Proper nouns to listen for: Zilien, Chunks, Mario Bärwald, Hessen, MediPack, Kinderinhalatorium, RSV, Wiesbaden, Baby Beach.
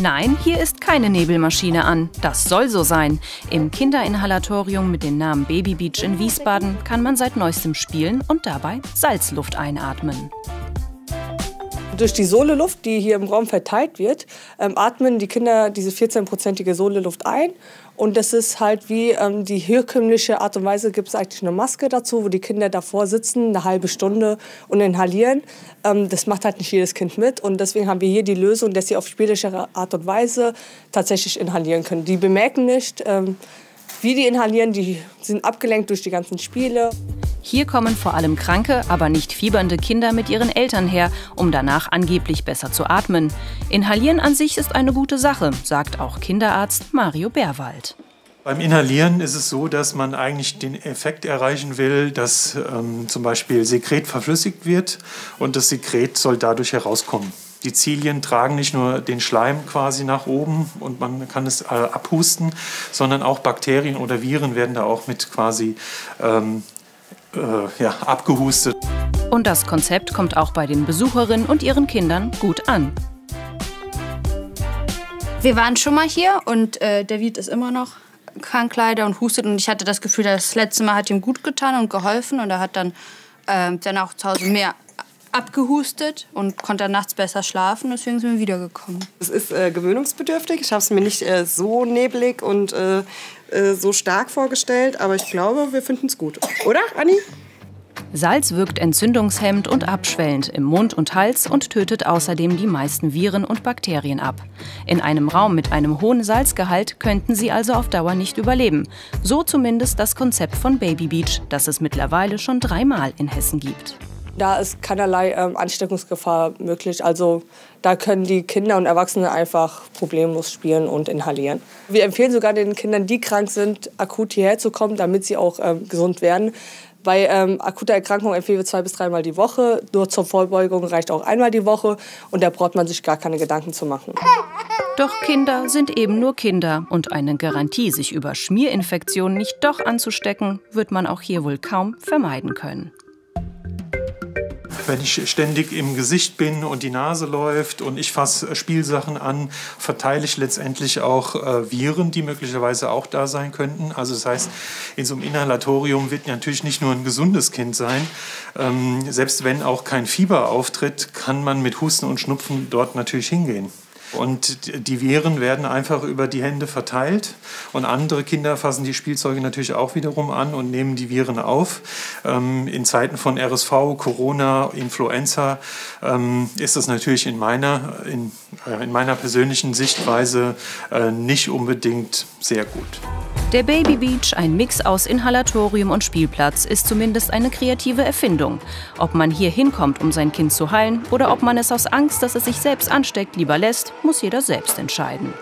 Nein, hier ist keine Nebelmaschine an. Das soll so sein. Im Kinderinhalatorium mit dem Namen Baby Beach in Wiesbaden kann man seit neuestem spielen und dabei Salzluft einatmen. Durch die Sohleluft, die hier im Raum verteilt wird, atmen die Kinder diese 14-prozentige Sohleluft ein. Und das ist halt wie die herkömmliche Art und Weise, gibt es eigentlich eine Maske dazu, wo die Kinder davor sitzen, eine halbe Stunde und inhalieren. Das macht halt nicht jedes Kind mit. Und deswegen haben wir hier die Lösung, dass sie auf spielerische Art und Weise tatsächlich inhalieren können. Die bemerken nicht, wie die inhalieren, die sind abgelenkt durch die ganzen Spiele. Hier kommen vor allem kranke, aber nicht fiebernde Kinder mit ihren Eltern her, um danach angeblich besser zu atmen. Inhalieren an sich ist eine gute Sache, sagt auch Kinderarzt Mario Bärwald. Beim Inhalieren ist es so, dass man eigentlich den Effekt erreichen will, dass zum Beispiel Sekret verflüssigt wird und das Sekret soll dadurch herauskommen. Die Zilien tragen nicht nur den Schleim quasi nach oben und man kann es abhusten, sondern auch Bakterien oder Viren werden da auch mit quasi abgehustet. Und das Konzept kommt auch bei den Besucherinnen und ihren Kindern gut an. Wir waren schon mal hier und David ist immer noch krank leider und hustet. Und ich hatte das Gefühl, das letzte Mal hat ihm gut getan und geholfen. Und er hat dann auch zu Hause mehr abgehustet und konnte nachts besser schlafen. Deswegen sind wir wiedergekommen. Es ist gewöhnungsbedürftig. Ich habe es mir nicht so nebelig und so stark vorgestellt. Aber ich glaube, wir finden es gut. Oder, Anni? Salz wirkt entzündungshemmend und abschwellend im Mund und Hals und tötet außerdem die meisten Viren und Bakterien ab. In einem Raum mit einem hohen Salzgehalt könnten sie also auf Dauer nicht überleben. So zumindest das Konzept von Baby Beach, das es mittlerweile schon dreimal in Hessen gibt. Da ist keinerlei Ansteckungsgefahr möglich. Also da können die Kinder und Erwachsene einfach problemlos spielen und inhalieren. Wir empfehlen sogar den Kindern, die krank sind, akut hierher zu kommen, damit sie auch gesund werden. Bei akuter Erkrankung empfehlen wir 2- bis 3-mal die Woche. Nur zur Vorbeugung reicht auch einmal die Woche. Und da braucht man sich gar keine Gedanken zu machen. Doch Kinder sind eben nur Kinder. Und eine Garantie, sich über Schmierinfektionen nicht doch anzustecken, wird man auch hier wohl kaum vermeiden können. Wenn ich ständig im Gesicht bin und die Nase läuft und ich fasse Spielsachen an, verteile ich letztendlich auch Viren, die möglicherweise auch da sein könnten. Also das heißt, in so einem Inhalatorium wird natürlich nicht nur ein gesundes Kind sein. Selbst wenn auch kein Fieber auftritt, kann man mit Husten und Schnupfen dort natürlich hingehen. Und die Viren werden einfach über die Hände verteilt und andere Kinder fassen die Spielzeuge natürlich auch wiederum an und nehmen die Viren auf. In Zeiten von RSV, Corona, Influenza ist das natürlich in meiner persönlichen Sichtweise nicht unbedingt sehr gut. Der Baby Beach, ein Mix aus Inhalatorium und Spielplatz, ist zumindest eine kreative Erfindung. Ob man hier hinkommt, um sein Kind zu heilen, oder ob man es aus Angst, dass es sich selbst ansteckt, lieber lässt, muss jeder selbst entscheiden.